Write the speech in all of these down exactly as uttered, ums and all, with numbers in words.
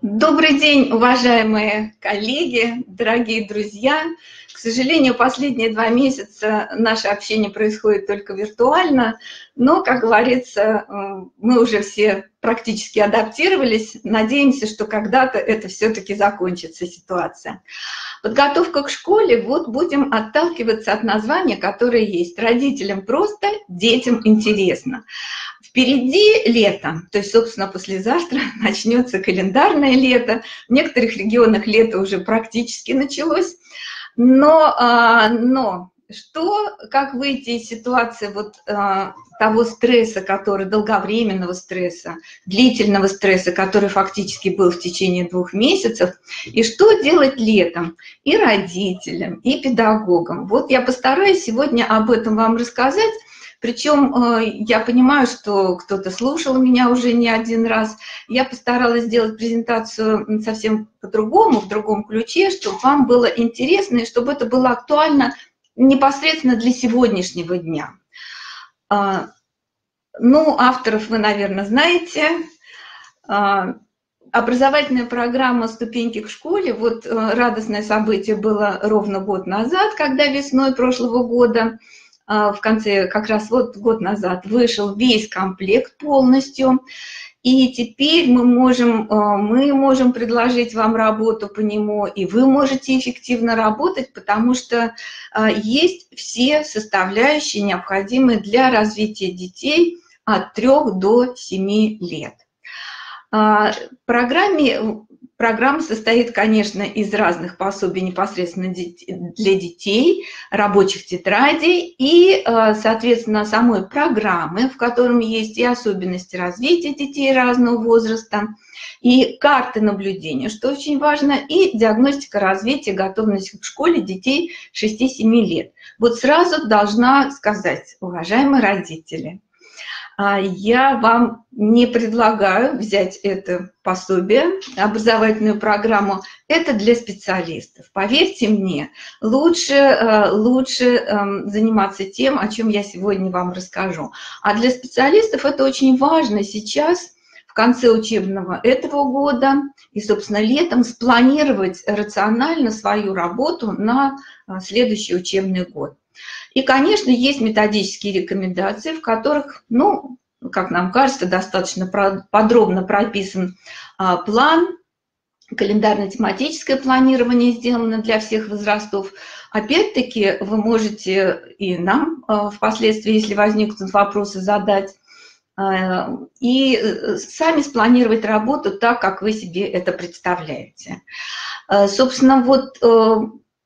Добрый день, уважаемые коллеги, дорогие друзья. К сожалению, последние два месяца наше общение происходит только виртуально, но, как говорится, мы уже все практически адаптировались. Надеемся, что когда-то это все-таки закончится ситуация. Подготовка к школе. Вот будем отталкиваться от названия, которое есть. Родителям просто, детям интересно. Впереди лето, то есть, собственно, послезавтра начнется календарное лето. В некоторых регионах лето уже практически началось. Но, но что, как выйти из ситуации вот того стресса, который, долговременного стресса, длительного стресса, который фактически был в течение двух месяцев, и что делать летом и родителям, и педагогам? Вот я постараюсь сегодня об этом вам рассказать. Причем я понимаю, что кто-то слушал меня уже не один раз. Я постаралась сделать презентацию совсем по-другому, в другом ключе, чтобы вам было интересно и чтобы это было актуально непосредственно для сегодняшнего дня. Ну, авторов вы, наверное, знаете. Образовательная программа «Ступеньки к школе». Вот радостное событие было ровно год назад, когда весной прошлого года, в конце, как раз вот год назад, вышел весь комплект полностью, и теперь мы можем, мы можем предложить вам работу по нему, и вы можете эффективно работать, потому что есть все составляющие, необходимые для развития детей от трёх до семи лет. Программе... Программа состоит, конечно, из разных пособий непосредственно для детей, рабочих тетрадей и, соответственно, самой программы, в которой есть и особенности развития детей разного возраста, и карты наблюдения, что очень важно, и диагностика развития, готовность к школе детей шести-семи лет. Вот сразу должна сказать, уважаемые родители, я вам не предлагаю взять это пособие, образовательную программу. Это для специалистов. Поверьте мне, лучше, лучше заниматься тем, о чем я сегодня вам расскажу. А для специалистов это очень важно сейчас, в конце учебного этого года и, собственно, летом, спланировать рационально свою работу на следующий учебный год. И, конечно, есть методические рекомендации, в которых, ну, как нам кажется, достаточно подробно прописан план, календарно-тематическое планирование сделано для всех возрастов. Опять-таки, вы можете и нам впоследствии, если возникнут вопросы, задать, и сами спланировать работу так, как вы себе это представляете. Собственно, вот...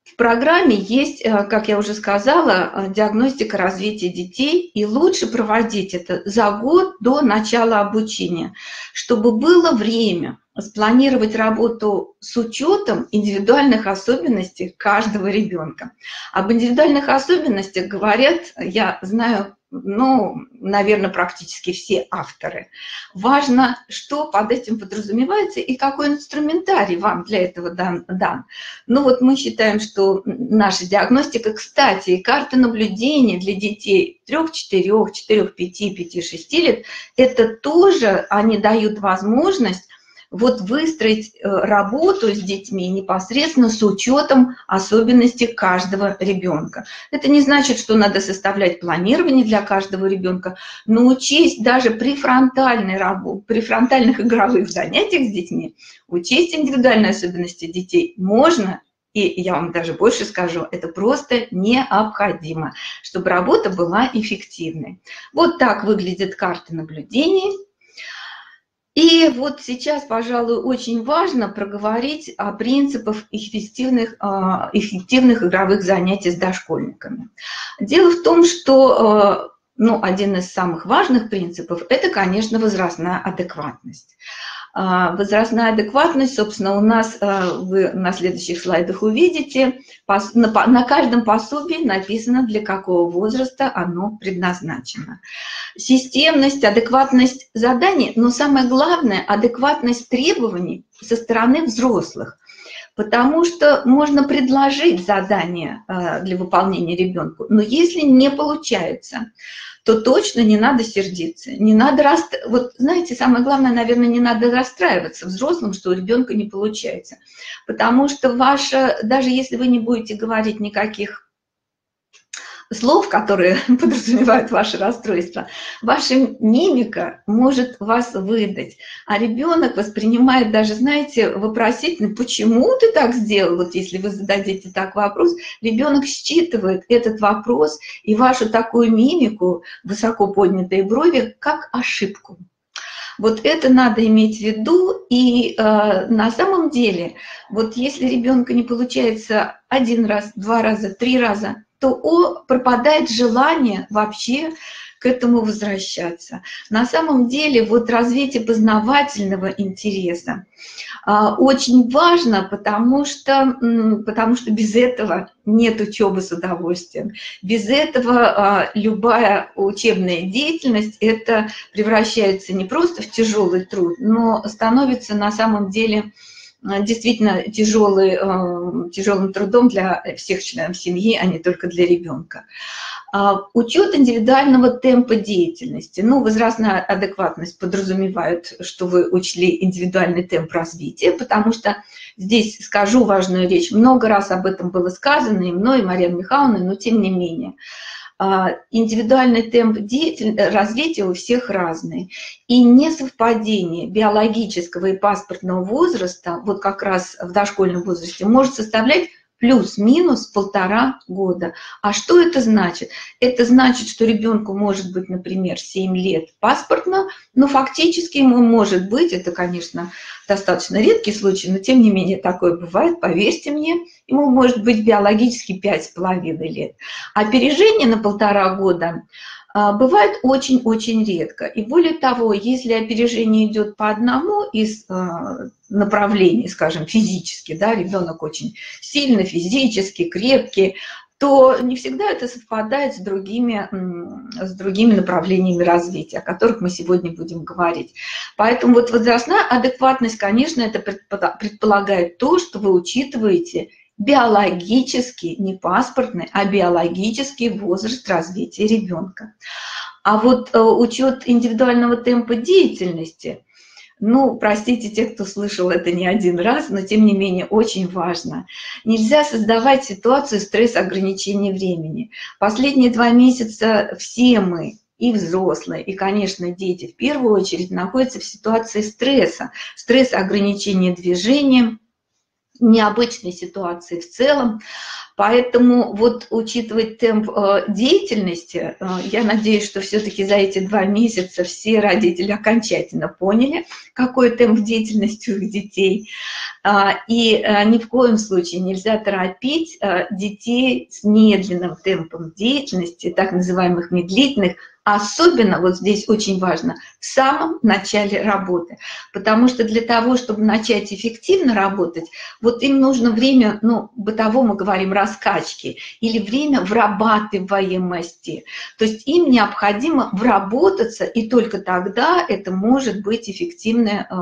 В программе есть, как я уже сказала, диагностика развития детей, и лучше проводить это за год до начала обучения, чтобы было время спланировать работу с учетом индивидуальных особенностей каждого ребенка. Об индивидуальных особенностях говорят, я знаю, ну, наверное, практически все авторы. Важно, что под этим подразумевается и какой инструментарий вам для этого дан. дан. Ну вот мы считаем, что наша диагностика, кстати, и карта наблюдения для детей трёх-четырёх, четырёх-пяти, пяти-шести лет, это тоже они дают возможность вот выстроить работу с детьми непосредственно с учетом особенностей каждого ребенка. Это не значит, что надо составлять планирование для каждого ребенка, но учесть даже при фронтальной работе, при фронтальных игровых занятиях с детьми, учесть индивидуальные особенности детей можно, и я вам даже больше скажу, это просто необходимо, чтобы работа была эффективной. Вот так выглядит карта наблюдений. И вот сейчас, пожалуй, очень важно проговорить о принципах эффективных, эффективных игровых занятий с дошкольниками. Дело в том, что ну, один из самых важных принципов – это, конечно, возрастная адекватность. Возрастная адекватность, собственно, у нас, вы на следующих слайдах увидите, на каждом пособии написано, для какого возраста оно предназначено. Системность, адекватность заданий, но самое главное – адекватность требований со стороны взрослых. Потому что можно предложить задание для выполнения ребенку, но если не получается, то точно не надо сердиться, не надо раст... вот знаете, самое главное, наверное, не надо расстраиваться взрослым, что у ребенка не получается, потому что ваша, даже если вы не будете говорить никаких слов, которые подразумевают ваше расстройство, ваша мимика может вас выдать. А ребенок воспринимает даже, знаете, вопросительно, почему ты так сделал? Вот если вы зададите так вопрос, ребенок считывает этот вопрос и вашу такую мимику, высоко поднятые брови, как ошибку. Вот это надо иметь в виду, и э, на самом деле, вот если ребенка не получается один раз, два раза, три раза, то о, пропадает желание вообще к этому возвращаться. На самом деле вот развитие познавательного интереса а, очень важно, потому что, потому что без этого нет учебы с удовольствием. Без этого а, любая учебная деятельность это превращается не просто в тяжелый труд, но становится на самом деле действительно тяжелый, тяжелым трудом для всех членов семьи, а не только для ребенка. Учет индивидуального темпа деятельности. Ну, возрастная адекватность подразумевает, что вы учли индивидуальный темп развития, потому что здесь скажу важную речь. Много раз об этом было сказано и мной, и Мария Михайловна, но тем не менее. Индивидуальный темп развития у всех разный. И несовпадение биологического и паспортного возраста, вот как раз в дошкольном возрасте, может составлять плюс-минус полтора года. А что это значит? Это значит, что ребенку может быть, например, семь лет паспортно, но фактически ему может быть, это, конечно, достаточно редкий случай, но тем не менее такое бывает, поверьте мне, ему может быть биологически пять с половиной лет. Опережение на полтора года бывает очень-очень редко. И более того, если опережение идет по одному из направлений, скажем, физически, да, ребенок очень сильно физически, крепкий, то не всегда это совпадает с другими, с другими направлениями развития, о которых мы сегодня будем говорить. Поэтому вот возрастная адекватность, конечно, это предполагает то, что вы учитываете биологический, не паспортный, а биологический возраст развития ребенка. А вот учет индивидуального темпа деятельности, ну, простите тех, кто слышал это не один раз, но тем не менее очень важно. Нельзя создавать ситуацию стресса ограничения времени. Последние два месяца все мы, и взрослые, и, конечно, дети в первую очередь находятся в ситуации стресса, стресса ограничения движения, необычной ситуации в целом. Поэтому вот учитывать темп деятельности, я надеюсь, что все-таки за эти два месяца все родители окончательно поняли, какой темп деятельности у их детей. И ни в коем случае нельзя торопить детей с медленным темпом деятельности, так называемых медлительных. Особенно, вот здесь очень важно, в самом начале работы. Потому что для того, чтобы начать эффективно работать, вот им нужно время, ну, бытово мы говорим, раскачки, или время врабатываемости. То есть им необходимо вработаться, и только тогда это может быть эффективное э,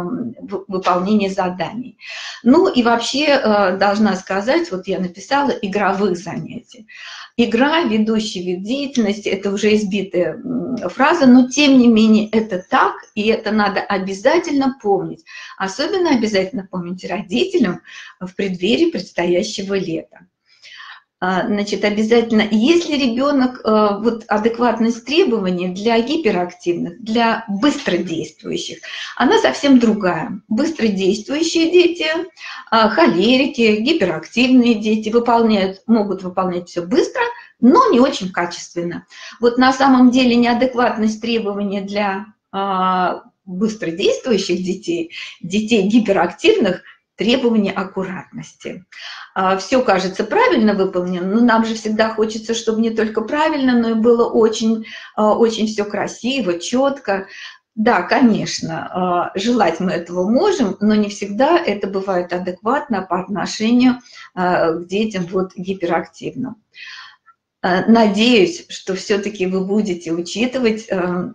выполнение заданий. Ну и вообще, э, должна сказать, вот я написала, игровых занятий. Игра, ведущий вид деятельности, это уже избитая фраза, но тем не менее это так, и это надо обязательно помнить. Особенно обязательно помнить родителям в преддверии предстоящего лета. Значит, обязательно, если ребенок, вот адекватность требований для гиперактивных, для быстродействующих, она совсем другая. Быстродействующие дети, холерики, гиперактивные дети выполняют, могут выполнять все быстро, но не очень качественно. Вот на самом деле неадекватность требований для быстродействующих детей, детей гиперактивных, требования аккуратности. Все кажется правильно выполнено, но нам же всегда хочется, чтобы не только правильно, но и было очень, очень все красиво, четко. Да, конечно, желать мы этого можем, но не всегда это бывает адекватно по отношению к детям вот, гиперактивным. Надеюсь, что все-таки вы будете учитывать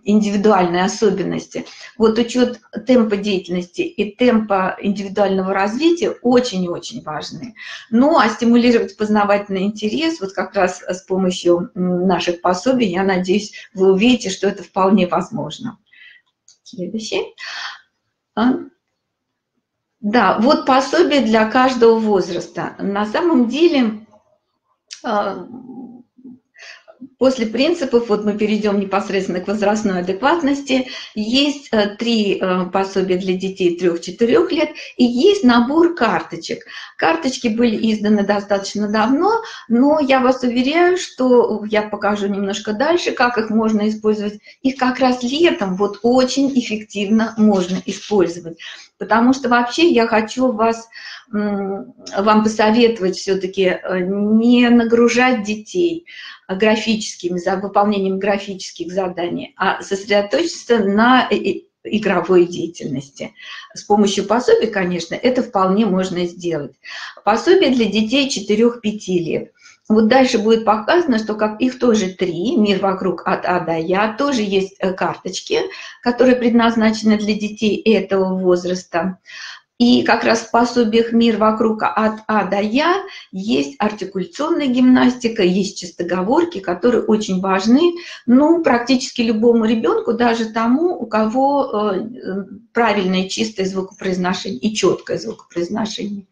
индивидуальные особенности. Вот учет темпа деятельности и темпа индивидуального развития очень-очень важны. Ну, а стимулировать познавательный интерес, вот как раз с помощью наших пособий, я надеюсь, вы увидите, что это вполне возможно. Следующий. Да, вот пособие для каждого возраста. На самом деле... После принципов, вот мы перейдем непосредственно к возрастной адекватности, есть три пособия для детей трёх-четырёх лет и есть набор карточек. Карточки были изданы достаточно давно, но я вас уверяю, что я покажу немножко дальше, как их можно использовать. Их как раз летом вот очень эффективно можно использовать. Потому что вообще я хочу вас, вам посоветовать все-таки не нагружать детей графическими, за выполнением графических заданий, а сосредоточиться на игровой деятельности. С помощью пособий, конечно, это вполне можно сделать. Пособие для детей четырёх-пяти лет. Вот дальше будет показано, что как их тоже три, «Мир вокруг от А до Я», тоже есть карточки, которые предназначены для детей этого возраста. И как раз в пособиях «Мир вокруг от А до Я» есть артикуляционная гимнастика, есть чистоговорки, которые очень важны, ну, практически любому ребенку, даже тому, у кого правильное чистое звукопроизношение и четкое звукопроизношение.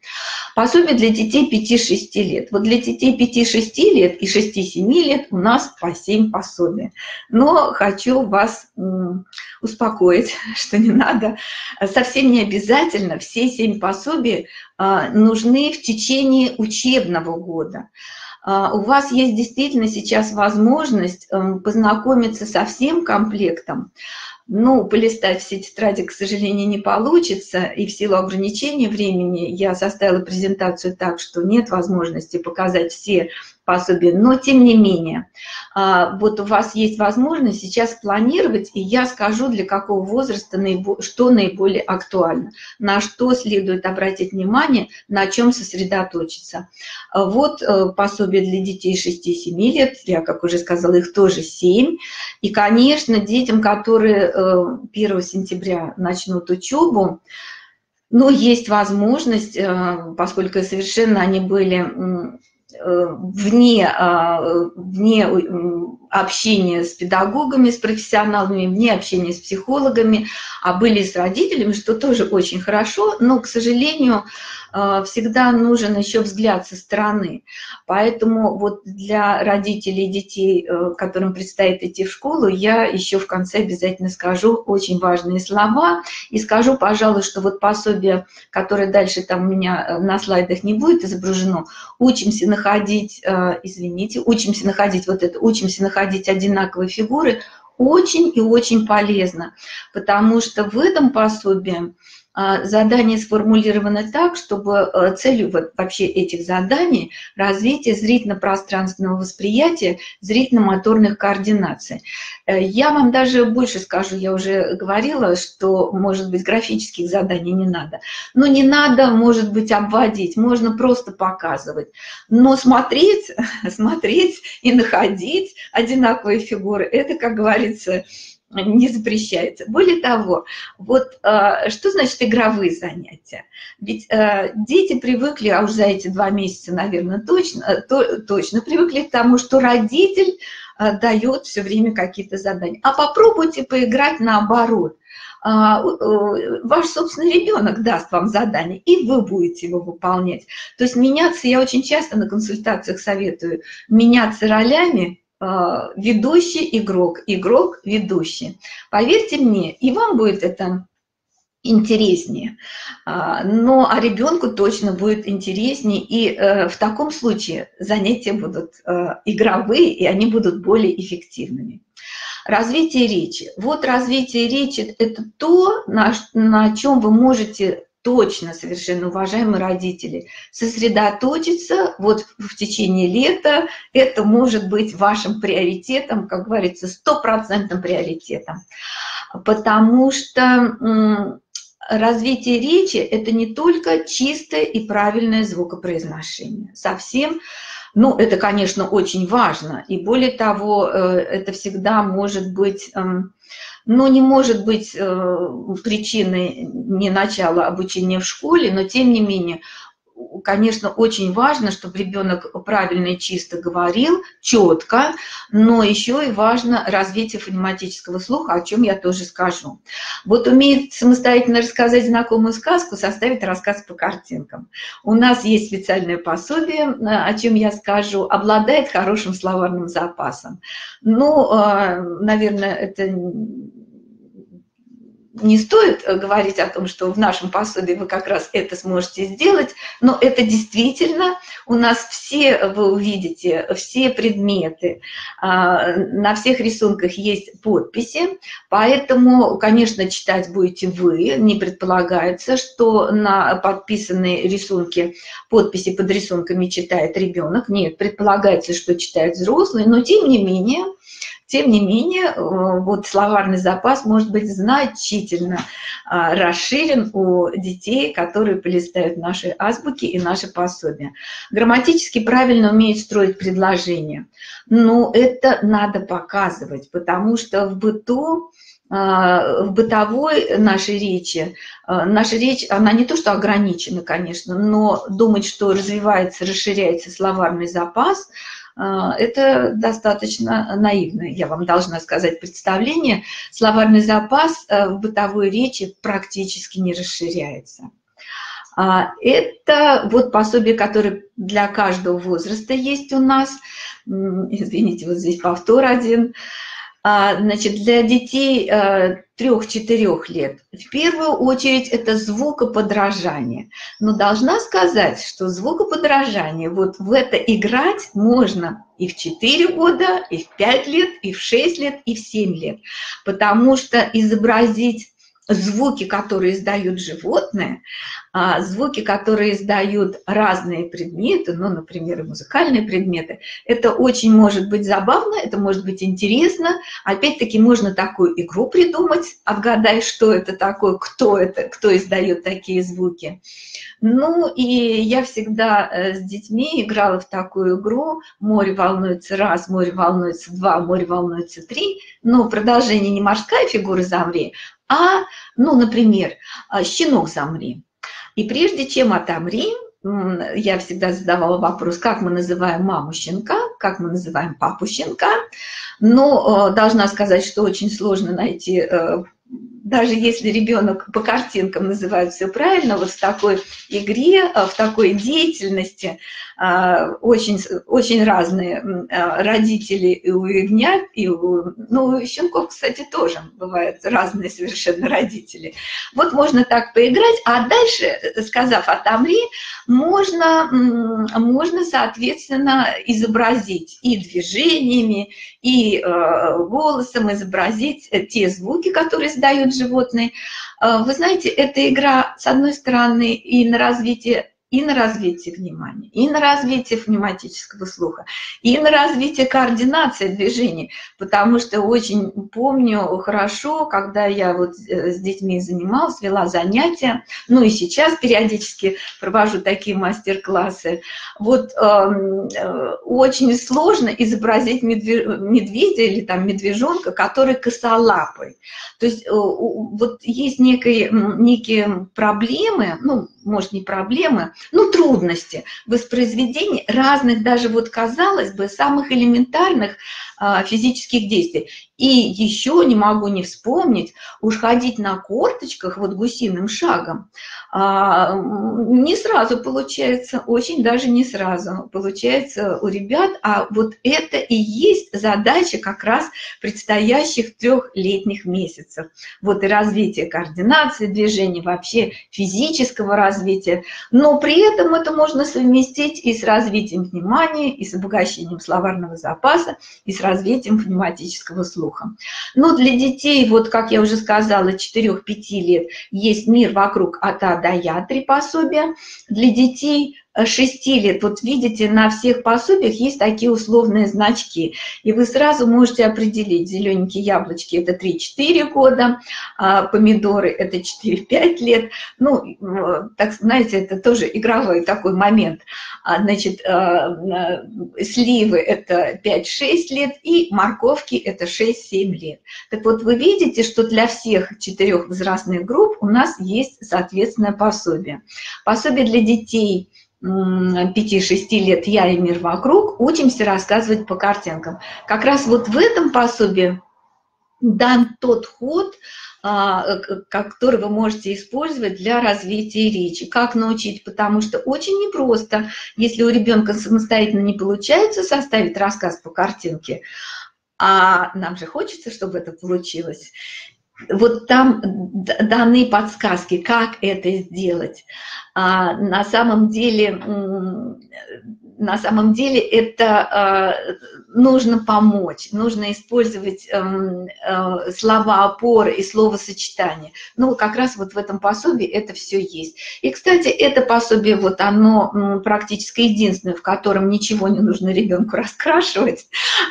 Пособие для детей пяти-шести лет. Вот для детей пяти-шести лет и шести-семи лет у нас по семь пособий. Но хочу вас успокоить, что не надо, совсем не обязательно все Все семь пособий нужны в течение учебного года. У вас есть действительно сейчас возможность познакомиться со всем комплектом. Ну, полистать все тетради, к сожалению, не получится, и в силу ограничения времени я составила презентацию так, что нет возможности показать все пособия, но тем не менее, вот у вас есть возможность сейчас планировать, и я скажу, для какого возраста что наиболее актуально, на что следует обратить внимание, на чем сосредоточиться. Вот пособие для детей шести-семи лет, я, как уже сказала, их тоже семь, и, конечно, детям, которые первого сентября начнут учебу, но есть возможность, поскольку совершенно они были вне, вне общения с педагогами, с профессионалами, вне общения с психологами, а были с родителями, что тоже очень хорошо, но, к сожалению, всегда нужен еще взгляд со стороны. Поэтому вот для родителей и детей, которым предстоит идти в школу, я еще в конце обязательно скажу очень важные слова и скажу, пожалуй, что вот пособие, которое дальше там у меня на слайдах не будет изображено, учимся находить, извините, учимся находить вот это, учимся находить одинаковые фигуры, очень и очень полезно, потому что в этом пособии задания сформулированы так, чтобы целью вообще этих заданий развитие зрительно-пространственного восприятия, зрительно-моторных координаций. Я вам даже больше скажу, я уже говорила, что, может быть, графических заданий не надо. Но не надо, может быть, обводить, можно просто показывать. Но смотреть, смотреть и находить одинаковые фигуры, это, как говорится, не запрещается. Более того, вот э, что значит игровые занятия? Ведь э, дети привыкли, а уж за эти два месяца, наверное, точно, то, точно привыкли к тому, что родитель э, дает все время какие-то задания. А попробуйте поиграть наоборот. Ваш собственный ребенок даст вам задание, и вы будете его выполнять. То есть меняться, я очень часто на консультациях советую, меняться ролями, ведущий, игрок, игрок, ведущий. Поверьте мне, и вам будет это интереснее, но а ребенку точно будет интереснее, и в таком случае занятия будут игровые, и они будут более эффективными. Развитие речи. Вот развитие речи – это то, на, на чем вы можете точно, совершенно уважаемые родители, сосредоточиться вот в течение лета, это может быть вашим приоритетом, как говорится, стопроцентным приоритетом, потому что развитие речи – это не только чистое и правильное звукопроизношение, совсем Ну, это, конечно, очень важно. И более того, это всегда может быть, ну, не может быть причиной не начала обучения в школе, но тем не менее, конечно, очень важно, чтобы ребенок правильно и чисто говорил, четко, но еще и важно развитие фонематического слуха, о чем я тоже скажу. Вот умеет самостоятельно рассказать знакомую сказку, составит рассказ по картинкам. У нас есть специальное пособие, о чем я скажу, обладает хорошим словарным запасом. Ну, наверное, это... не стоит говорить о том, что в нашем пособии вы как раз это сможете сделать, но это действительно у нас все, вы увидите, все предметы, на всех рисунках есть подписи, поэтому, конечно, читать будете вы, не предполагается, что на подписанные рисунки, подписи под рисунками читает ребенок, нет, предполагается, что читает взрослый, но тем не менее, Тем не менее, вот словарный запас может быть значительно расширен у детей, которые полистают наши азбуки и наши пособия. Грамматически правильно умеют строить предложения. Но это надо показывать, потому что в быту, в бытовой нашей речи, наша речь, она не то что ограничена, конечно, но думать, что развивается, расширяется словарный запас – это достаточно наивное, я вам должна сказать, представление. Словарный запас в бытовой речи практически не расширяется. Это вот пособие, которое для каждого возраста есть у нас. Извините, вот здесь повтор один. Значит, для детей трёх-четырёх лет. В первую очередь это звукоподражание. Но должна сказать, что звукоподражание, вот в это играть можно и в четыре года, и в пять лет, и в шесть лет, и в семь лет. Потому что изобразить звуки, которые издают животные, звуки, которые издают разные предметы, ну, например, музыкальные предметы, это очень может быть забавно, это может быть интересно. Опять-таки можно такую игру придумать, отгадай, что это такое, кто это, кто издает такие звуки. Ну, и я всегда с детьми играла в такую игру «Море волнуется раз, море волнуется два, море волнуется три», но продолжение не морская фигура «Замри», а, ну, например, «Щенок, замри». И прежде чем «отомри», я всегда задавала вопрос, как мы называем маму щенка, как мы называем папу щенка. Но должна сказать, что очень сложно найти, даже если ребенок по картинкам называет все правильно, вот в такой игре, в такой деятельности очень, очень разные родители и у ягнят, и у, ну, у щенков, кстати, тоже бывают разные совершенно родители. Вот можно так поиграть, а дальше, сказав «отомри», можно, можно, соответственно, изобразить и движениями, и голосом изобразить те звуки, которые издают животные. Вы знаете, эта игра, с одной стороны, и на развитие, и на развитие внимания, и на развитие фонематического слуха, и на развитие координации движений, потому что очень помню хорошо, когда я вот с детьми занималась, вела занятия, ну и сейчас периодически провожу такие мастер-классы, вот э, очень сложно изобразить медведя или там медвежонка, который косолапый. То есть э, вот есть некие, некие проблемы, ну, может, не проблемы, ну, трудности воспроизведения разных, даже вот, казалось бы, самых элементарных а, физических действий. И еще не могу не вспомнить, уж ходить на корточках вот гусиным шагом а, не сразу получается, очень даже не сразу получается у ребят, а вот это и есть задача как раз предстоящих трехлетних месяцев. Вот и развитие координации движений, вообще физического развития, но при этом это можно совместить и с развитием внимания, и с обогащением словарного запаса, и с развитием фонематического слуха. Но для детей, вот как я уже сказала, четырёх-пяти лет есть «Мир вокруг от А до Я», три пособия. Для детей шести лет, вот видите, на всех пособиях есть такие условные значки, и вы сразу можете определить: зелененькие яблочки — это три-четыре года, а помидоры — это четыре-пять лет. Ну, так знаете, это тоже игровой такой момент. Значит, сливы — это пять-шесть лет, и морковки — это шесть-семь лет. Так вот, вы видите, что для всех четырех возрастных групп у нас есть соответственное пособие. Пособие для детей пяти-шести лет «Я и мир вокруг» учимся рассказывать по картинкам. Как раз вот в этом пособии дан тот ход, который вы можете использовать для развития речи. Как научить? Потому что очень непросто, если у ребенка самостоятельно не получается составить рассказ по картинке, а нам же хочется, чтобы это получилось. Вот там даны подсказки, как это сделать. А на самом деле, на самом деле это нужно помочь, нужно использовать слова опоры и словосочетания. Ну, как раз вот в этом пособии это все есть. И, кстати, это пособие, вот оно практически единственное, в котором ничего не нужно ребенку раскрашивать,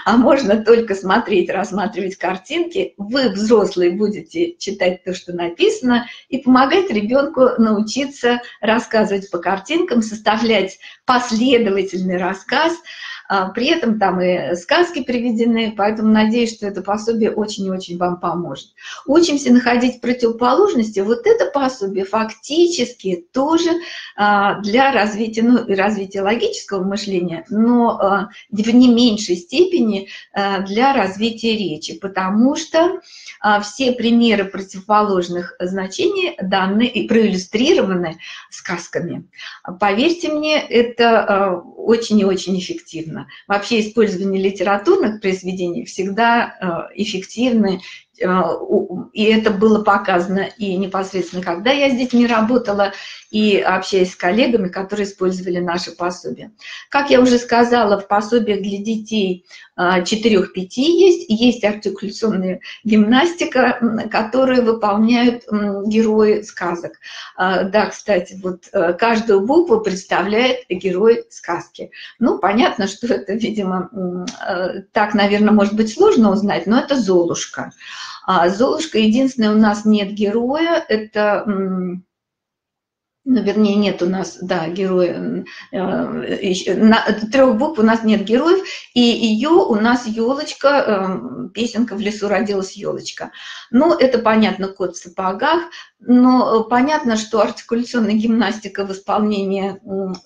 а можно только смотреть, рассматривать картинки. Вы, взрослые, будете читать то, что написано, и помогать ребенку научиться рассказывать по картинкам, составлять последовательный рассказ. При этом там и сказки приведены, поэтому надеюсь, что это пособие очень и очень вам поможет. Учимся находить противоположности. Вот это пособие фактически тоже для развития, ну, развития логического мышления, но в не меньшей степени для развития речи, потому что все примеры противоположных значений даны и проиллюстрированы сказками. Поверьте мне, это очень и очень эффективно. Вообще использование литературных произведений всегда эффективно, и это было показано и непосредственно, когда я с детьми работала, и общаясь с коллегами, которые использовали наше пособие. Как я уже сказала, в пособиях для детей четырёх-пяти есть, есть артикуляционная гимнастика, которую выполняют герои сказок. Да, кстати, вот каждую букву представляет герой сказки. Ну, понятно, что это, видимо, так, наверное, может быть сложно узнать, но это Золушка. Золушка, единственное, у нас нет героя, это... Ну, вернее, нет у нас, да, героя, трех букв у нас нет героев, и ее у нас елочка, песенка «В лесу родилась елочка». Ну, это, понятно, кот в сапогах, но понятно, что артикуляционная гимнастика в исполнении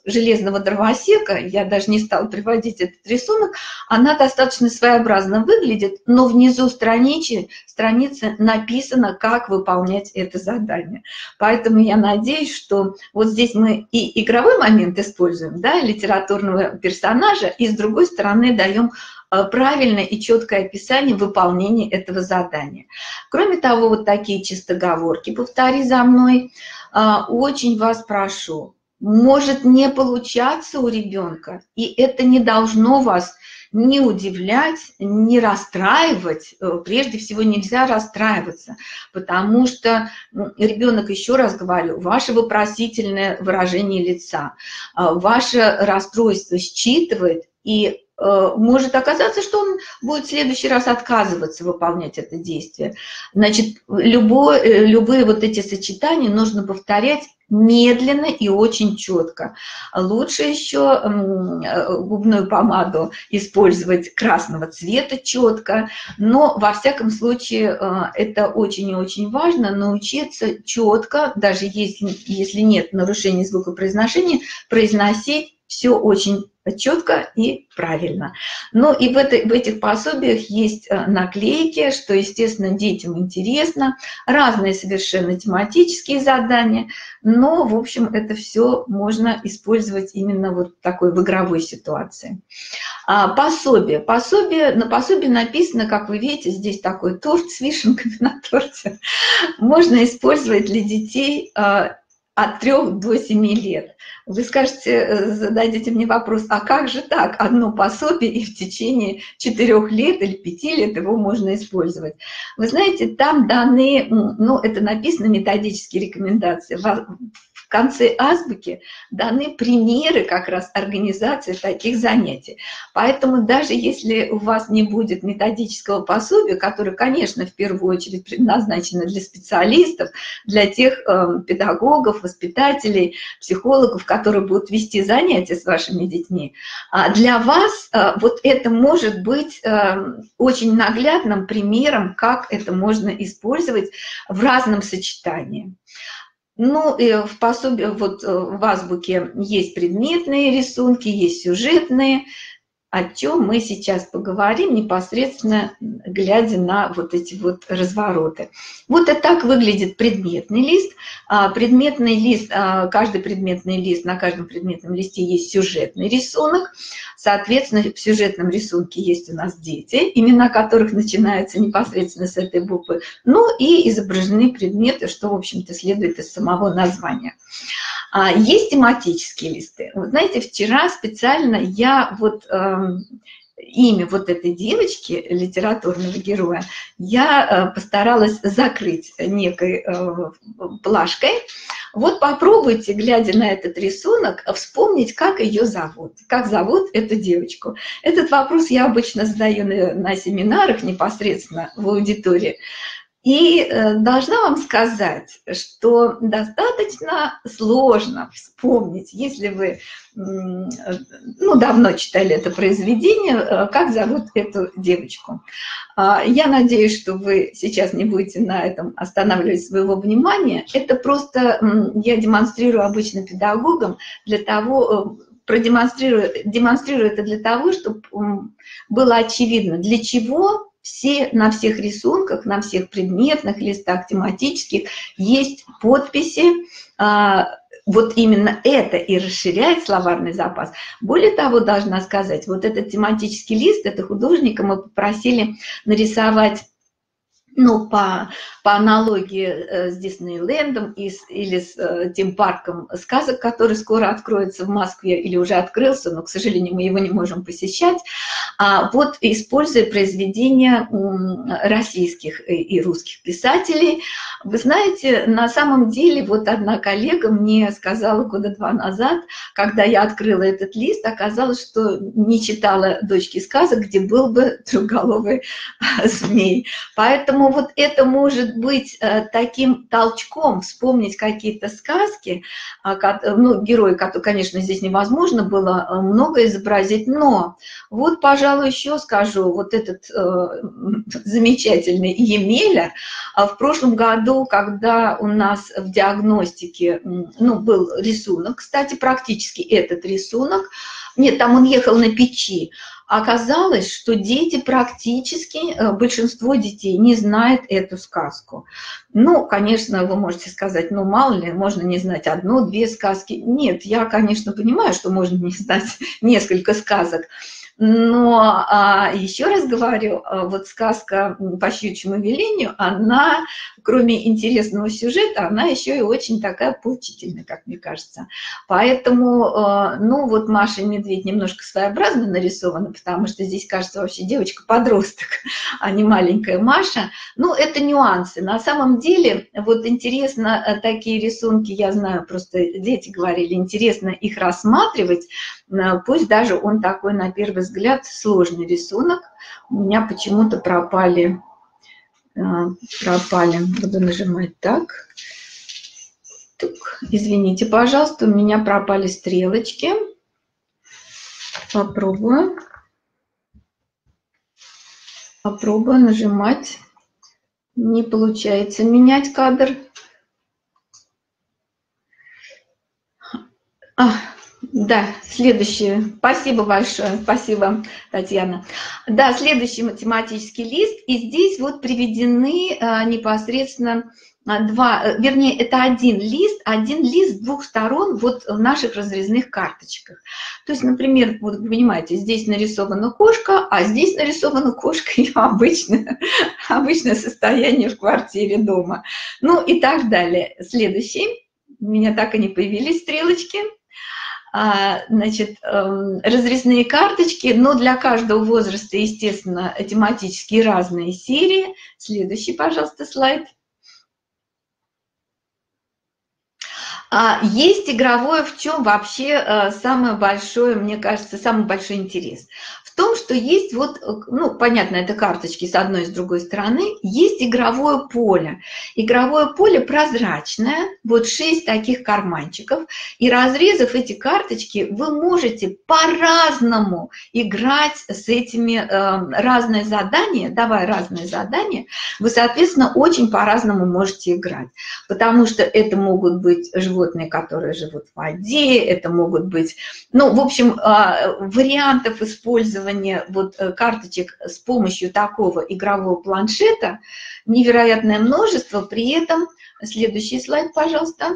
железного дровосека, я даже не стала приводить этот рисунок, она достаточно своеобразно выглядит, но внизу страницы, страницы написано, как выполнять это задание. Поэтому я надеюсь, что вот здесь мы и игровой момент используем, да, литературного персонажа, и с другой стороны даем правильное и четкое описание выполнения этого задания. Кроме того, вот такие чистоговорки «повтори за мной», «очень вас прошу», может не получаться у ребенка, и это не должно вас не удивлять, не расстраивать. Прежде всего, нельзя расстраиваться, потому что ребенок, еще раз говорю, ваше вопросительное выражение лица, ваше расстройство считывает, и может оказаться, что он будет в следующий раз отказываться выполнять это действие. Значит, любое, любые вот эти сочетания нужно повторять медленно и очень четко. Лучше еще губную помаду использовать красного цвета четко, но во всяком случае это очень и очень важно, научиться четко, даже если, если нет нарушений звукопроизношения, произносить все очень четко и правильно. Ну и в, этой, в этих пособиях есть наклейки, что, естественно, детям интересно, разные совершенно тематические задания, но, в общем, это все можно использовать именно вот такой в игровой ситуации. А, пособие. пособие. На пособие написано, как вы видите, здесь такой торт с вишенками на торте. Можно использовать для детей от трёх до семи лет. Вы скажете, зададите мне вопрос, а как же так? Одно пособие, и в течение четырёх лет или пяти лет его можно использовать. Вы знаете, там даны, ну, это написано методические рекомендации. в конце азбуки даны примеры как раз организации таких занятий. Поэтому даже если у вас не будет методического пособия, которое, конечно, в первую очередь предназначено для специалистов, для тех э, педагогов, воспитателей, психологов, которые будут вести занятия с вашими детьми, а для вас э, вот это может быть э, очень наглядным примером, как это можно использовать в разном сочетании. Ну, и в пособии, вот в азбуке есть предметные рисунки, есть сюжетные, о чем мы сейчас поговорим, непосредственно глядя на вот эти вот развороты. Вот и так выглядит предметный лист. Предметный лист, каждый предметный лист, на каждом предметном листе есть сюжетный рисунок. Соответственно, в сюжетном рисунке есть у нас дети, имена которых начинаются непосредственно с этой буквы. Ну и изображены предметы, что, в общем-то, следует из самого названия. Есть тематические листы. Вы знаете, вчера специально я вот э, имя вот этой девочки, литературного героя, я э, постаралась закрыть некой э, плашкой. Вот попробуйте, глядя на этот рисунок, вспомнить, как ее зовут, как зовут эту девочку. Этот вопрос я обычно задаю на, на семинарах непосредственно в аудитории. И должна вам сказать, что достаточно сложно вспомнить, если вы ну, давно читали это произведение, как зовут эту девочку. Я надеюсь, что вы сейчас не будете на этом останавливать своего внимания. Это просто я демонстрирую обычно педагогам для того, продемонстрирую, демонстрирую это для того, чтобы было очевидно, для чего. Все, на всех рисунках, на всех предметных листах тематических есть подписи. А, вот именно это и расширяет словарный запас. Более того, должна сказать, вот этот тематический лист, это художника мы попросили нарисовать, ну, по, по аналогии с Диснейлендом и с, или с тем парком сказок, который скоро откроется в Москве или уже открылся, но, к сожалению, мы его не можем посещать. А вот используя произведения российских и русских писателей, вы знаете, на самом деле, вот одна коллега мне сказала года два назад, когда я открыла этот лист, оказалось, что не читала «Дочки сказок», где был бы трехголовый змей. Поэтому вот это может быть таким толчком вспомнить какие-то сказки, ну, герои, которые, конечно, здесь невозможно было много изобразить, но вот, пожалуй, еще скажу, вот этот э, замечательный Емеля в прошлом году, когда у нас в диагностике, ну, был рисунок, кстати, практически этот рисунок, нет, там он ехал на печи, оказалось, что дети практически, большинство детей не знает эту сказку. Ну, конечно, вы можете сказать, ну, мало ли, можно не знать одну-две сказки. Нет, я, конечно, понимаю, что можно не знать несколько сказок. Но а, еще раз говорю, вот сказка «По щучьему велению», она, кроме интересного сюжета, она еще и очень такая поучительная, как мне кажется. Поэтому, ну вот Маша и Медведь немножко своеобразно нарисована, потому что здесь, кажется, вообще девочка-подросток, а не маленькая Маша. Ну, это нюансы. На самом деле, вот интересно, такие рисунки, я знаю, просто дети говорили, интересно их рассматривать, пусть даже он такой, на первый взгляд, сложный рисунок. У меня почему-то пропали, пропали, буду нажимать так. Тук. Извините, пожалуйста, у меня пропали стрелочки. Попробую. Попробую нажимать. Не получается менять кадр. Ах. Да, следующее. Спасибо большое. Спасибо, Татьяна. Да, следующий математический лист. И здесь вот приведены а, непосредственно два, вернее, это один лист, один лист с двух сторон вот в наших разрезных карточках. То есть, например, вот вы понимаете, здесь нарисована кошка, а здесь нарисована кошка ее обычное, обычное состояние в квартире дома. Ну и так далее. Следующий. У меня так и не появились стрелочки. Значит, разрезные карточки, но для каждого возраста, естественно, тематически разные серии. Следующий, пожалуйста, слайд. А есть игровое, в чем вообще самое большое, мне кажется, самый большой интерес? В том, что есть вот, ну, понятно, это карточки с одной и с другой стороны, есть игровое поле. Игровое поле прозрачное, вот шесть таких карманчиков, и разрезав эти карточки, вы можете по-разному играть с этими, э, разные задания, давая разные задания, вы, соответственно, очень по-разному можете играть, потому что это могут быть живые животные, которые живут в воде, это могут быть, ну, в общем, вариантов использования вот карточек с помощью такого игрового планшета невероятное множество. При этом, следующий слайд, пожалуйста.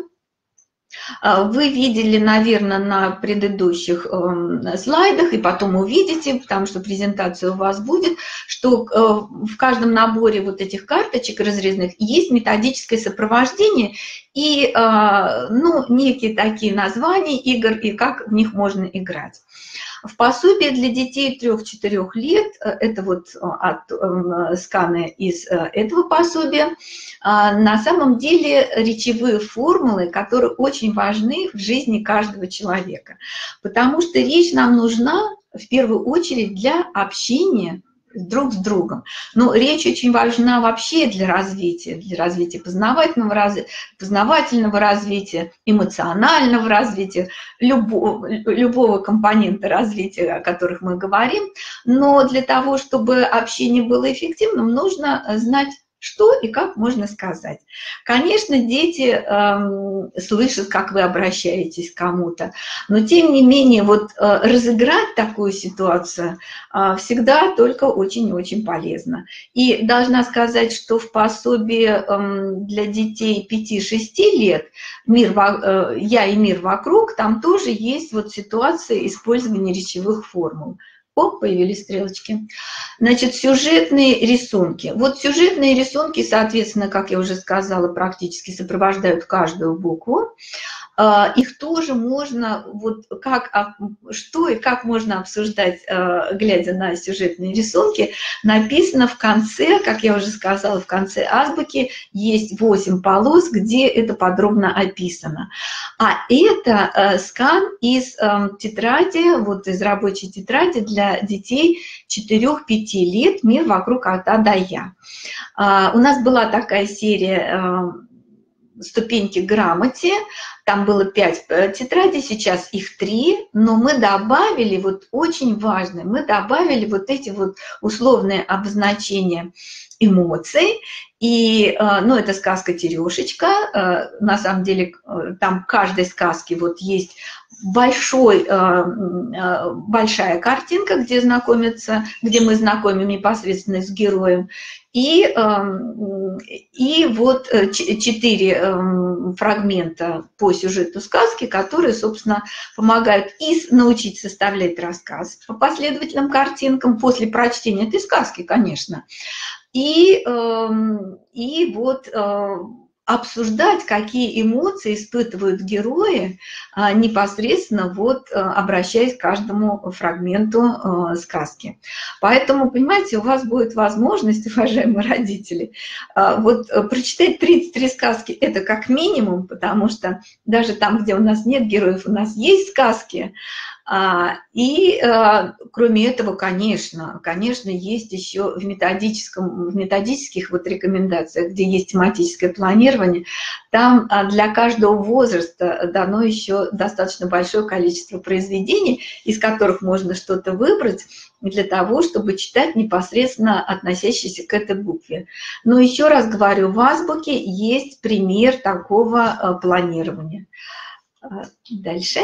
Вы видели, наверное, на предыдущих слайдах, и потом увидите, потому что презентация у вас будет, что в каждом наборе вот этих карточек разрезных есть методическое сопровождение и, ну, некие такие названия игр и как в них можно играть. В пособии для детей трёх-четырёх лет, это вот от сканы из этого пособия, на самом деле речевые формулы, которые очень важны в жизни каждого человека, потому что речь нам нужна в первую очередь для общения друг с другом. Но речь очень важна вообще для развития, для развития познавательного, разви... познавательного развития, эмоционального развития, любого, любого компонента развития, о которых мы говорим. Но для того, чтобы общение было эффективным, нужно знать, что и как можно сказать. Конечно, дети э, слышат, как вы обращаетесь к кому-то, но тем не менее вот э, разыграть такую ситуацию э, всегда только очень-очень полезно. И должна сказать, что в пособии э, для детей пяти-шести лет «Мир, э, я и мир вокруг» там тоже есть вот ситуация использования речевых формул. О, появились стрелочки. Значит, сюжетные рисунки. Вот сюжетные рисунки, соответственно, как я уже сказала, практически сопровождают каждую букву. Их тоже можно, вот как, что и как можно обсуждать, глядя на сюжетные рисунки, написано в конце, как я уже сказала, в конце азбуки есть восемь полос, где это подробно описано. А это скан из тетради, вот из рабочей тетради для детей четырёх-пяти лет «Мир вокруг от А до Я». У нас была такая серия «Ступеньки к грамоте», там было пять тетрадей, сейчас их три, но мы добавили, вот очень важно, мы добавили вот эти вот условные обозначения эмоций, и, ну, это сказка «Терешечка», на самом деле там в каждой сказке вот есть большой, большая картинка, где знакомятся, где мы знакомим непосредственно с героем, и, и вот четыре фрагмента по сюжету сказки, которые, собственно, помогают и научить составлять рассказ по последовательным картинкам после прочтения этой сказки, конечно, и, и вот обсуждать, какие эмоции испытывают герои, непосредственно вот обращаясь к каждому фрагменту сказки. Поэтому, понимаете, у вас будет возможность, уважаемые родители, вот прочитать тридцать три сказки, это как минимум, потому что даже там, где у нас нет героев, у нас есть сказки. И кроме этого, конечно, конечно, есть еще в методическом, в методических вот рекомендациях, где есть тематическое планирование, там для каждого возраста дано еще достаточно большое количество произведений, из которых можно что-то выбрать для того, чтобы читать непосредственно относящиеся к этой букве. Но еще раз говорю, в азбуке есть пример такого планирования. Дальше.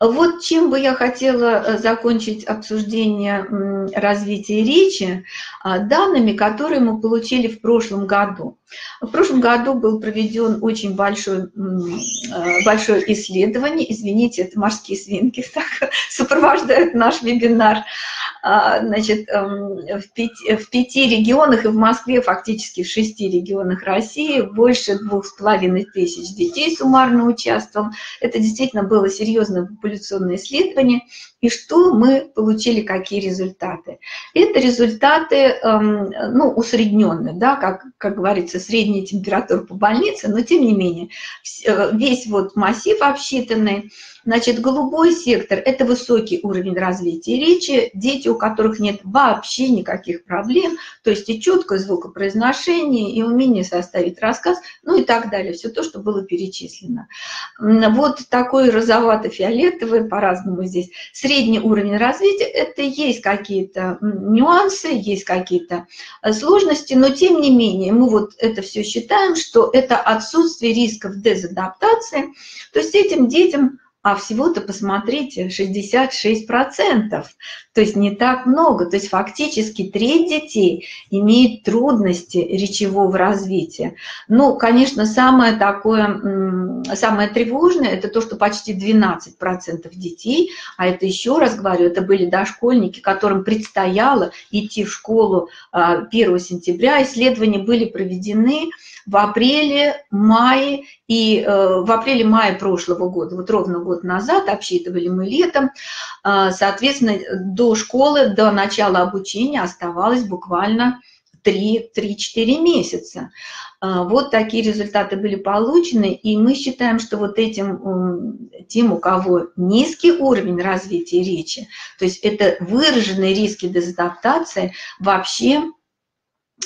Вот чем бы я хотела закончить обсуждение развития речи, данными, которые мы получили в прошлом году. В прошлом году был проведен очень большой, большое исследование, извините, это морские свинки сопровождают наш вебинар, значит, в пяти, в пяти регионах и в Москве, фактически в шести регионах России, больше двух с половиной тысяч детей суммарно участвовало. Это действительно было серьезное популяционное исследование. И что мы получили, какие результаты? Это результаты, ну, усредненные, да, как, как говорится, средняя температура по больнице, но тем не менее, весь вот массив обсчитанный. Значит, голубой сектор – это высокий уровень развития речи, дети, у которых нет вообще никаких проблем, то есть и четкое звукопроизношение, и умение составить рассказ, ну и так далее, все то, что было перечислено. Вот такой розовато-фиолетовый, по-разному здесь. Средний уровень развития – это есть какие-то нюансы, есть какие-то сложности, но тем не менее мы вот это все считаем, что это отсутствие рисков дезадаптации, то есть этим детям… А всего-то, посмотрите, шестьдесят шесть процентов, то есть не так много. То есть фактически треть детей имеет трудности речевого развития. Ну, конечно, самое такое, самое тревожное – это то, что почти двенадцать процентов детей, а это, еще раз говорю, это были дошкольники, которым предстояло идти в школу первого сентября. Исследования были проведены в апреле-мае, и в апреле-мае прошлого года, вот ровно год назад, обсчитывали мы летом, соответственно, до школы, до начала обучения оставалось буквально три-четыре месяца. Вот такие результаты были получены, и мы считаем, что вот этим, тем, у кого низкий уровень развития речи, то есть это выраженные риски дезадаптации, вообще...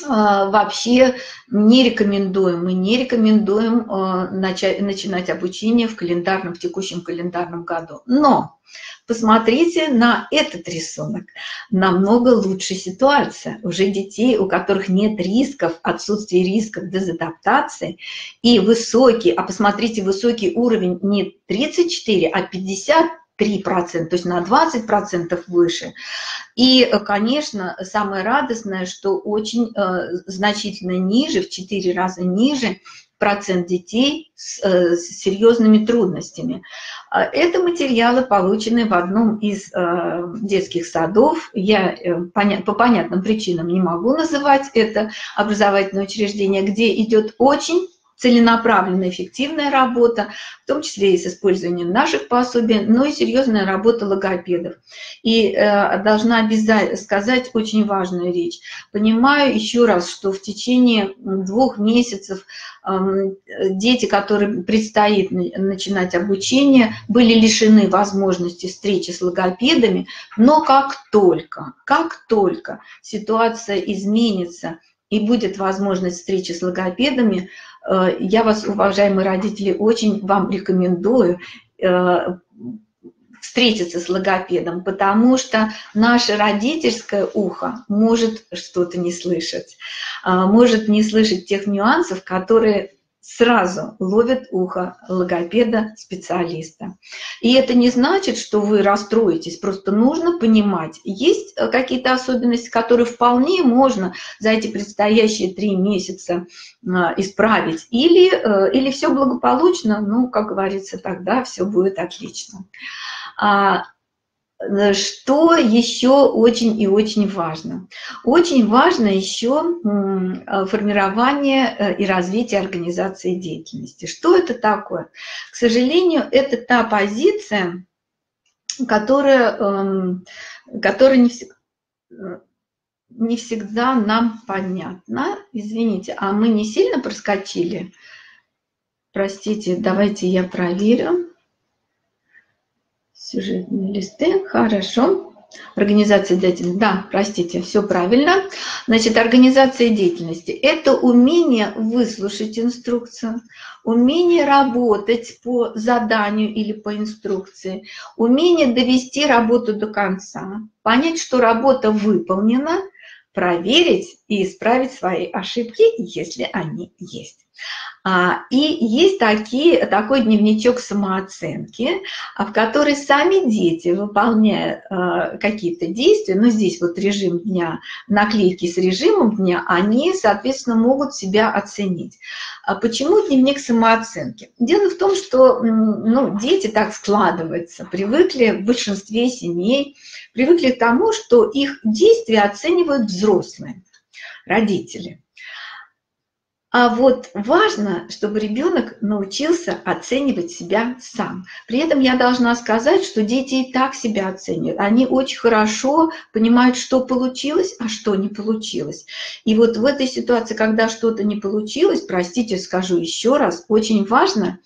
вообще не рекомендуем, мы не рекомендуем начать, начинать обучение в календарном, в текущем календарном году. Но посмотрите на этот рисунок. Намного лучше ситуация. Уже детей, у которых нет рисков, отсутствие рисков дезадаптации и высокий, а посмотрите, высокий уровень не тридцать четыре, а пятьдесят три процента, то есть на двадцать процентов выше. И, конечно, самое радостное, что очень э, значительно ниже, в четыре раза ниже процент детей с, э, с серьезными трудностями. Это материалы, полученные в одном из э, детских садов. Я э, поня- по понятным причинам не могу называть это образовательное учреждение, где идет очень целенаправленная, эффективная работа, в том числе и с использованием наших пособий, но и серьезная работа логопедов. И э, должна обязательно сказать очень важную речь. Понимаю еще раз, что в течение двух месяцев э, дети, которым предстоит начинать обучение, были лишены возможности встречи с логопедами, но как только, как только ситуация изменится и будет возможность встречи с логопедами, я вас, уважаемые родители, очень вам рекомендую встретиться с логопедом, потому что наше родительское ухо может что-то не слышать, может не слышать тех нюансов, которые сразу ловит ухо логопеда-специалиста. И это не значит, что вы расстроитесь, просто нужно понимать, есть какие-то особенности, которые вполне можно за эти предстоящие три месяца исправить, или, или все благополучно, ну, как говорится, тогда все будет отлично. Что еще очень и очень важно? Очень важно еще формирование и развитие организации деятельности. Что это такое? К сожалению, это та позиция, которая, которая не всегда... не всегда нам понятна. Извините, а мы не сильно проскочили? Простите, давайте я проверю. Сюжетные листы, хорошо. Организация деятельности, да, простите, все правильно. Значит, организация деятельности – это умение выслушать инструкцию, умение работать по заданию или по инструкции, умение довести работу до конца, понять, что работа выполнена, проверить, и исправить свои ошибки, если они есть. И есть такие, такой дневничок самооценки, в который сами дети, выполняя какие-то действия, но здесь вот режим дня, наклейки с режимом дня, они, соответственно, могут себя оценить. Почему дневник самооценки? Дело в том, что ну, дети так складываются, привыкли в большинстве семей, привыкли к тому, что их действия оценивают взрослые, родители. А вот важно, чтобы ребенок научился оценивать себя сам. При этом я должна сказать, что дети и так себя оценивают. Они очень хорошо понимают, что получилось, а что не получилось. И вот в этой ситуации, когда что-то не получилось, простите, скажу еще раз, очень важно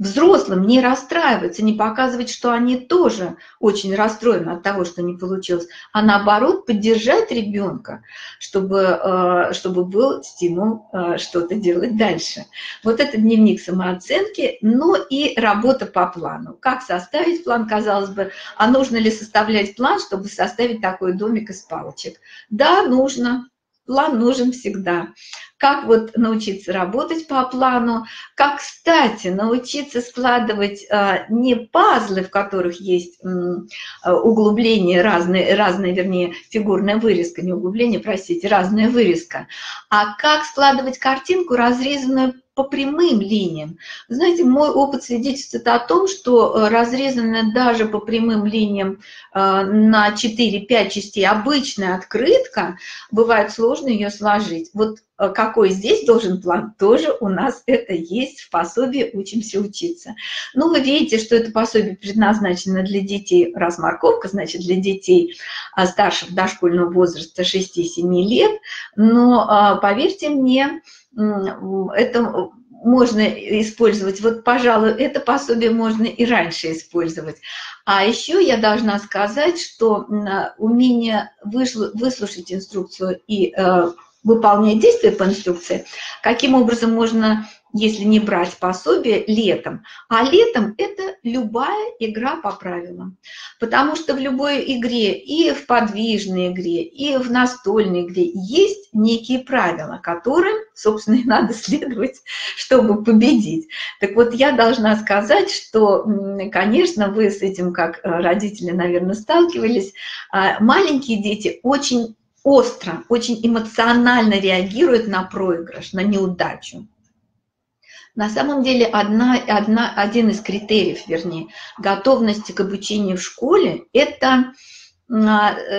взрослым не расстраиваться, не показывать, что они тоже очень расстроены от того, что не получилось, а наоборот поддержать ребенка, чтобы, чтобы был стимул что-то делать дальше. Вот это дневник самооценки, но и работа по плану. Как составить план, казалось бы, а нужно ли составлять план, чтобы составить такой домик из палочек? Да, нужно. План нужен всегда. Как вот научиться работать по плану, как, кстати, научиться складывать а, не пазлы, в которых есть м, углубление, разные, разные, вернее, фигурная вырезка, не углубление, простите, разная вырезка, а как складывать картинку, разрезанную по прямым линиям. Знаете, мой опыт свидетельствует о том, что разрезанная даже по прямым линиям на четыре-пять частей обычная открытка, бывает сложно ее сложить. Вот какой здесь должен план, тоже у нас это есть в пособии «Учимся учиться». Ну, вы видите, что это пособие предназначено для детей, раз морковка, значит, для детей старшего дошкольного возраста шести-семи лет, но, поверьте мне, это можно использовать, вот, пожалуй, это пособие можно и раньше использовать. А еще я должна сказать, что умение выслушать инструкцию и выполнять действия по инструкции, каким образом можно, если не брать пособие, летом. А летом это любая игра по правилам. Потому что в любой игре, и в подвижной игре, и в настольной игре есть некие правила, которым, собственно, и надо следовать, чтобы победить. Так вот, я должна сказать, что, конечно, вы с этим, как родители, наверное, сталкивались. Маленькие дети очень остро, очень эмоционально реагирует на проигрыш, на неудачу. На самом деле одна, одна, один из критериев, вернее, готовности к обучению в школе – это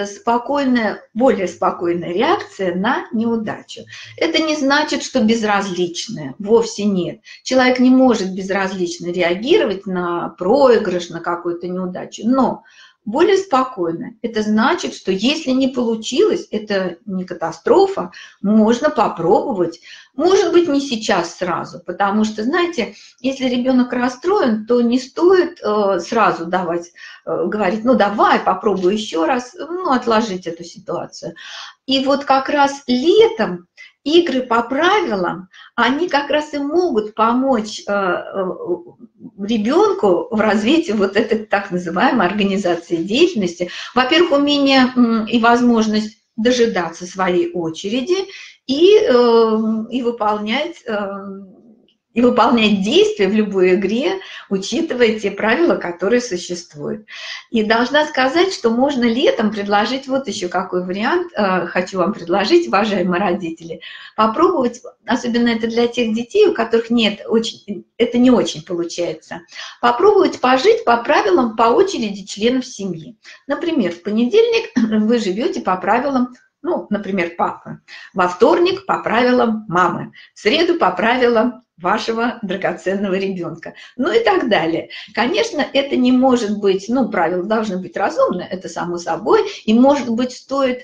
спокойная, более спокойная реакция на неудачу. Это не значит, что безразличная, вовсе нет. Человек не может безразлично реагировать на проигрыш, на какую-то неудачу, но более спокойно. Это значит, что если не получилось, это не катастрофа, можно попробовать. Может быть, не сейчас сразу, потому что, знаете, если ребенок расстроен, то не стоит э, сразу давать, э, говорить, ну давай, попробуй еще раз, ну отложить эту ситуацию. И вот как раз летом игры по правилам, они как раз и могут помочь ребенку в развитии вот этой так называемой организации деятельности. Во-первых, умение и возможность дожидаться своей очереди и, и, выполнять, и выполнять действия в любой игре, учитывая те правила, которые существуют. И должна сказать, что можно летом предложить вот еще какой вариант, хочу вам предложить, уважаемые родители, попробовать, особенно это для тех детей, у которых нет, очень, это не очень получается, попробовать пожить по правилам по очереди членов семьи. Например, в понедельник вы живете по правилам, ну, например, папы, во вторник по правилам мамы, в среду по правилам вашего драгоценного ребенка, ну и так далее. Конечно, это не может быть, ну, правила должны быть разумны, это само собой, и, может быть, стоит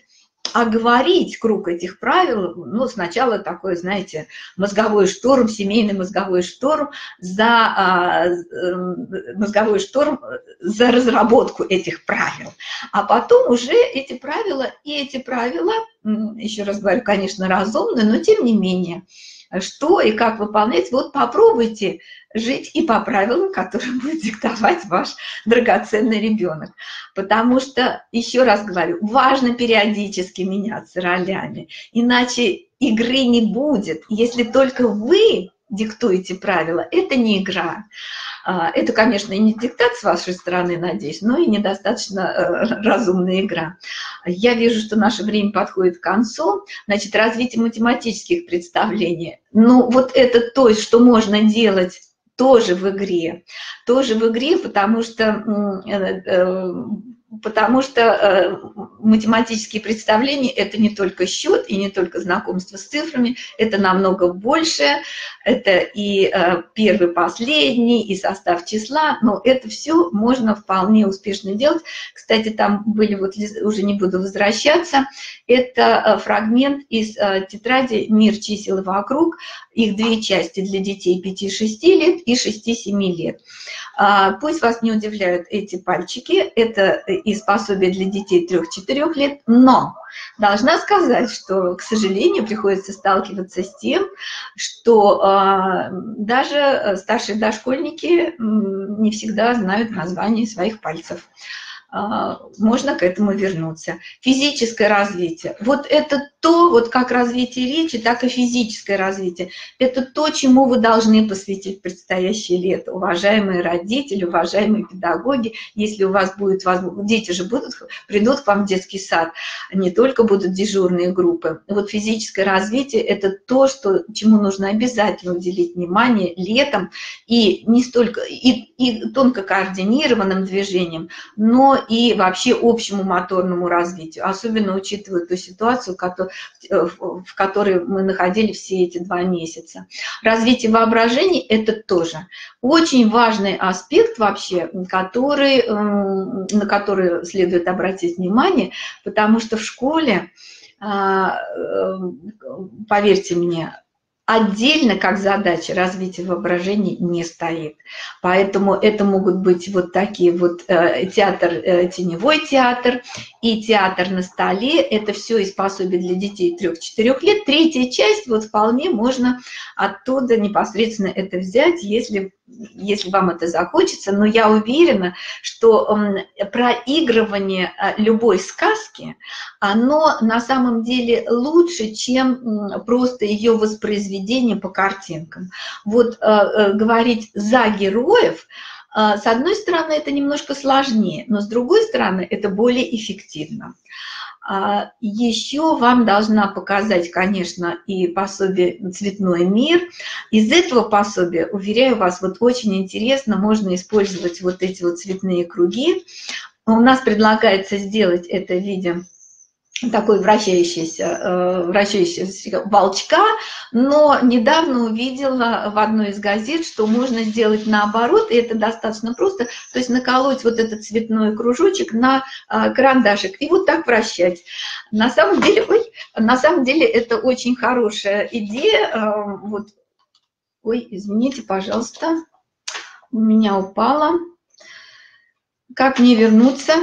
оговорить круг этих правил, ну, сначала такой, знаете, мозговой шторм, семейный мозговой шторм за, а, мозговой шторм за разработку этих правил. А потом уже эти правила, и эти правила, еще раз говорю, конечно, разумны, но тем не менее, что и как выполнять. Вот попробуйте жить и по правилам, которые будет диктовать ваш драгоценный ребенок. Потому что, еще раз говорю, важно периодически меняться ролями, иначе игры не будет. Если только вы диктуете правила, это не игра. Это, конечно, и не диктат с вашей стороны, надеюсь, но и недостаточно разумная игра. Я вижу, что наше время подходит к концу. Значит, развитие математических представлений. Ну, вот это то, что можно делать тоже в игре. Тоже в игре, потому что... Потому что математические представления – это не только счет и не только знакомство с цифрами, это намного больше, это и первый, последний, и состав числа, но это все можно вполне успешно делать. Кстати, там были, вот уже не буду возвращаться, это фрагмент из тетради «Мир чисел вокруг», их две части для детей пяти-шести лет и шести-семи лет. Пусть вас не удивляют эти пальчики, это и пособие для детей трех-четырёх лет, но должна сказать, что, к сожалению, приходится сталкиваться с тем, что э, даже старшие дошкольники не всегда знают название своих пальцев. Можно к этому вернуться. Физическое развитие. Вот это то, вот как развитие речи, так и физическое развитие. Это то, чему вы должны посвятить предстоящее лето, уважаемые родители, уважаемые педагоги. Если у вас будет возможность, дети же будут, придут к вам в детский сад, не только будут дежурные группы. Вот физическое развитие – это то, что, чему нужно обязательно уделить внимание летом, и не столько и, и тонко координированным движением, но и вообще общему моторному развитию, особенно учитывая ту ситуацию, в которой мы находились все эти два месяца. Развитие воображения – это тоже очень важный аспект вообще, который, на который следует обратить внимание, потому что в школе, поверьте мне, отдельно как задача развития воображения не стоит. Поэтому это могут быть вот такие вот э, театр, э, теневой театр и театр на столе. Это все из пособий для детей трех-четырёх лет. Третья часть, вот вполне можно оттуда непосредственно это взять, если, если вам это захочется. Но я уверена, что э, проигрывание любой сказки, оно на самом деле лучше, чем э, просто ее воспроизведение по картинкам. Вот э, э, говорить за героев, э, с одной стороны, это немножко сложнее, но с другой стороны, это более эффективно. А еще вам должна показать, конечно, и пособие «Цветной мир». Из этого пособия, уверяю вас, вот очень интересно, можно использовать вот эти вот цветные круги. У нас предлагается сделать это в виде такой вращающийся, вращающийся волчка, но недавно увидела в одной из газет, что можно сделать наоборот, и это достаточно просто, то есть наколоть вот этот цветной кружочек на карандашик и вот так вращать. На самом деле, ой, на самом деле это очень хорошая идея. Вот, ой, извините, пожалуйста, у меня упало. Как мне вернуться?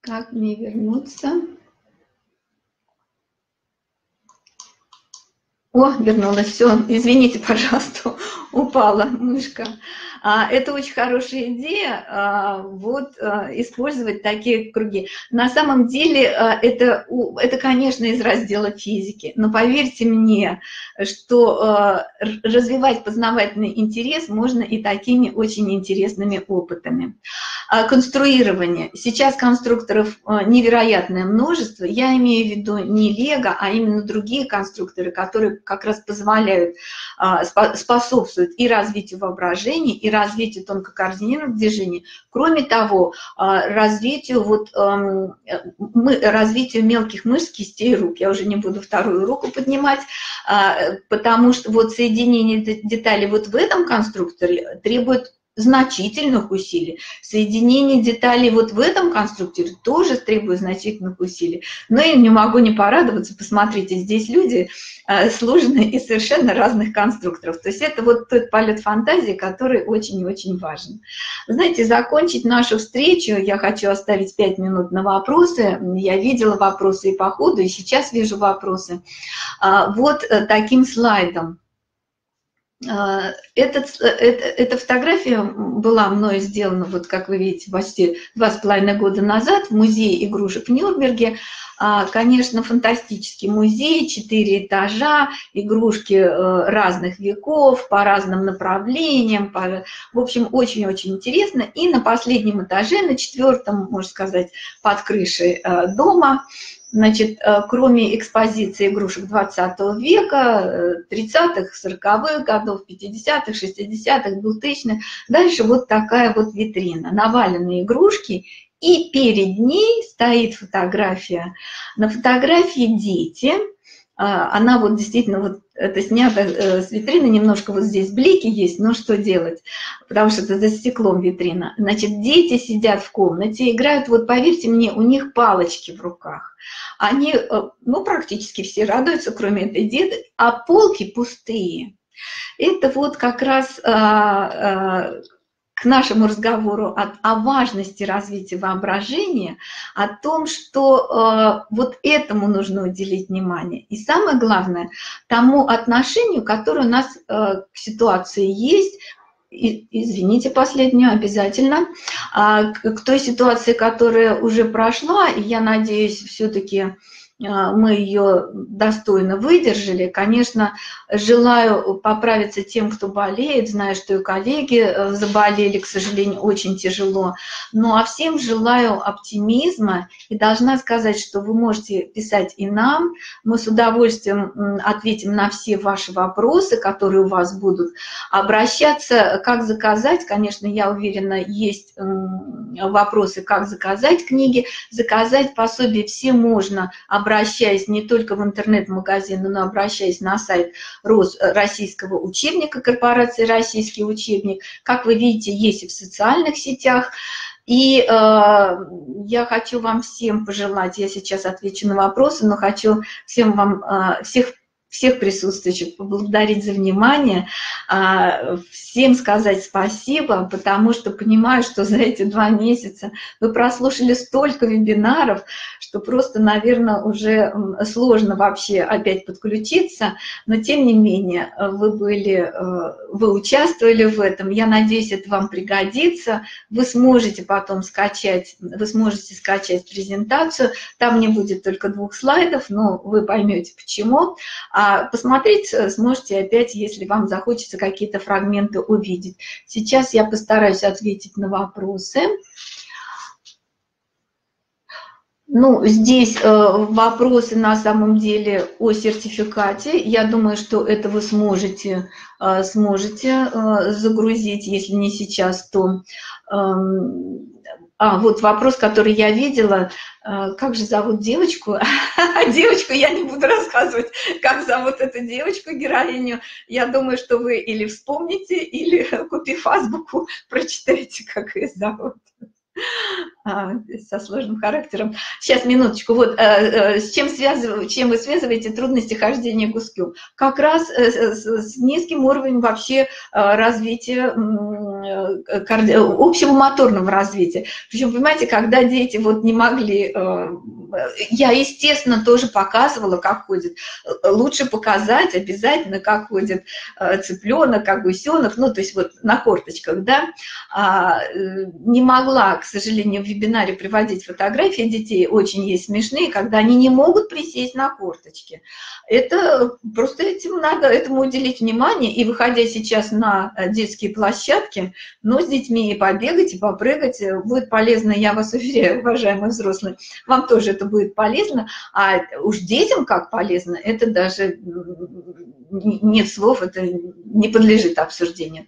Как мне вернуться? О, вернулась, все, извините, пожалуйста, упала мышка. Это очень хорошая идея, вот, использовать такие круги. На самом деле, это, это, конечно, из раздела физики, но поверьте мне, что развивать познавательный интерес можно и такими очень интересными опытами. Конструирование. Сейчас конструкторов невероятное множество. Я имею в виду не Лего, а именно другие конструкторы, которые как раз позволяют, способствуют и развитию воображения, и развитию тонкокоординированных движений. Кроме того, развитию, вот, мы, развитию мелких мышц, кистей рук. Я уже не буду вторую руку поднимать, потому что вот соединение деталей вот в этом конструкторе требует значительных усилий. Соединение деталей вот в этом конструкторе тоже требует значительных усилий. Но я не могу не порадоваться. Посмотрите, здесь люди сложные из совершенно разных конструкторов. То есть это вот тот полет фантазии, который очень и очень важен. Знаете, закончить нашу встречу я хочу оставить пять минут на вопросы. Я видела вопросы и по ходу, и сейчас вижу вопросы. Вот таким слайдом. Этот, это, эта фотография была мной сделана, вот как вы видите, почти два с половиной года назад в музее игрушек в Нюрнберге. Конечно, фантастический музей, четыре этажа, игрушки разных веков, по разным направлениям, по... в общем, очень-очень интересно. И на последнем этаже, на четвертом, можно сказать, под крышей дома, значит, кроме экспозиции игрушек двадцатого века, тридцатых, сороковых годов, пятидесятых, шестидесятых, двухтысячных, дальше вот такая вот витрина, наваленные игрушки, и перед ней стоит фотография. На фотографии дети, она вот действительно вот это снято с витрины, немножко вот здесь блики есть, но что делать, потому что это за стеклом витрина. Значит, дети сидят в комнате, играют, вот поверьте мне, у них палочки в руках. Они, ну, практически все радуются, кроме этой деды, а полки пустые. Это вот как раз а, а, к нашему разговору о, о важности развития воображения, о том, что э, вот этому нужно уделить внимание. И самое главное, тому отношению, которое у нас э, к ситуации есть, и, извините, последнюю обязательно, э, к, к той ситуации, которая уже прошла, и я надеюсь, все-таки мы ее достойно выдержали. Конечно, желаю поправиться тем, кто болеет. Знаю, что и коллеги заболели, к сожалению, очень тяжело. Ну а всем желаю оптимизма. И должна сказать, что вы можете писать и нам. Мы с удовольствием ответим на все ваши вопросы, которые у вас будут. Обращаться, как заказать. Конечно, я уверена, есть вопросы, как заказать книги. Заказать пособие все можно, обращаясь не только в интернет-магазин, но и обращаясь на сайт Российского учебника, корпорации «Российский учебник». Как вы видите, есть и в социальных сетях. И э, я хочу вам всем пожелать, я сейчас отвечу на вопросы, но хочу всем вам, э, всех всех присутствующих поблагодарить за внимание, всем сказать спасибо, потому что понимаю, что за эти два месяца вы прослушали столько вебинаров, что просто, наверное, уже сложно вообще опять подключиться, но тем не менее вы были, вы участвовали в этом, я надеюсь, это вам пригодится, вы сможете потом скачать, вы сможете скачать презентацию, там не будет только двух слайдов, но вы поймете почему. А посмотреть сможете опять, если вам захочется какие-то фрагменты увидеть. Сейчас я постараюсь ответить на вопросы. Ну, здесь вопросы на самом деле о сертификате. Я думаю, что это вы сможете, сможете загрузить, если не сейчас, то... А, вот вопрос, который я видела. Как же зовут девочку? Девочку я не буду рассказывать, как зовут эту девочку, героиню. Я думаю, что вы или вспомните, или, купив азбуку, прочитаете, как ее зовут. Со сложным характером. Сейчас, минуточку. Вот с чем, связыв... чем вы связываете трудности хождения гуськом? Как раз с низким уровнем вообще развития, карди... общего моторного развития. Причем, понимаете, когда дети вот не могли... Я, естественно, тоже показывала, как ходит. Лучше показать обязательно, как ходит цыпленок, как гусенок, ну, то есть вот на корточках, да. Не могла, к сожалению, в вебинаре приводить фотографии детей, очень есть смешные, когда они не могут присесть на корточки. Это просто этим надо, этому уделить внимание. И выходя сейчас на детские площадки, но с детьми и побегать, и попрыгать, будет полезно, я вас уверяю, уважаемые взрослые, вам тоже это будет полезно, а уж детям как полезно, это даже нет слов, это не подлежит обсуждению.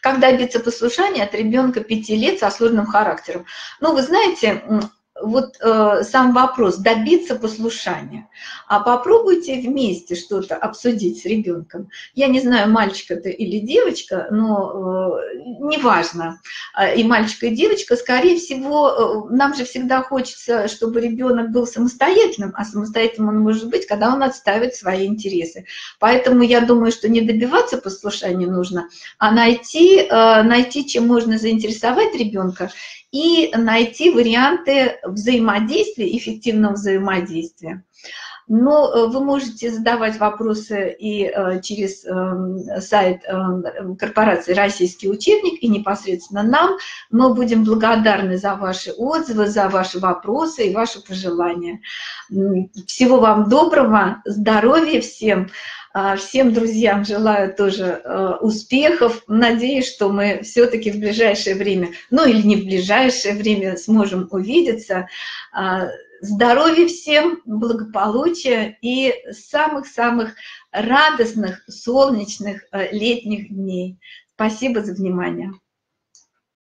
Как добиться послушания от ребенка пяти лет со сложным характером? Ну, вы знаете, вот э, сам вопрос добиться послушания. А попробуйте вместе что-то обсудить с ребенком. Я не знаю, мальчик это или девочка, но э, неважно. И мальчик, и девочка, скорее всего, э, нам же всегда хочется, чтобы ребенок был самостоятельным, а самостоятельным он может быть, когда он отставит свои интересы. Поэтому я думаю, что не добиваться послушания нужно, а найти, э, найти, чем можно заинтересовать ребенка, и найти варианты взаимодействия, эффективного взаимодействия. Но вы можете задавать вопросы и через сайт корпорации «Российский учебник», и непосредственно нам. Мы будем благодарны за ваши отзывы, за ваши вопросы и ваши пожелания. Всего вам доброго, здоровья всем. Всем друзьям желаю тоже успехов. Надеюсь, что мы все-таки в ближайшее время, ну или не в ближайшее время, сможем увидеться. Здоровья всем, благополучия и самых-самых радостных, солнечных летних дней. Спасибо за внимание.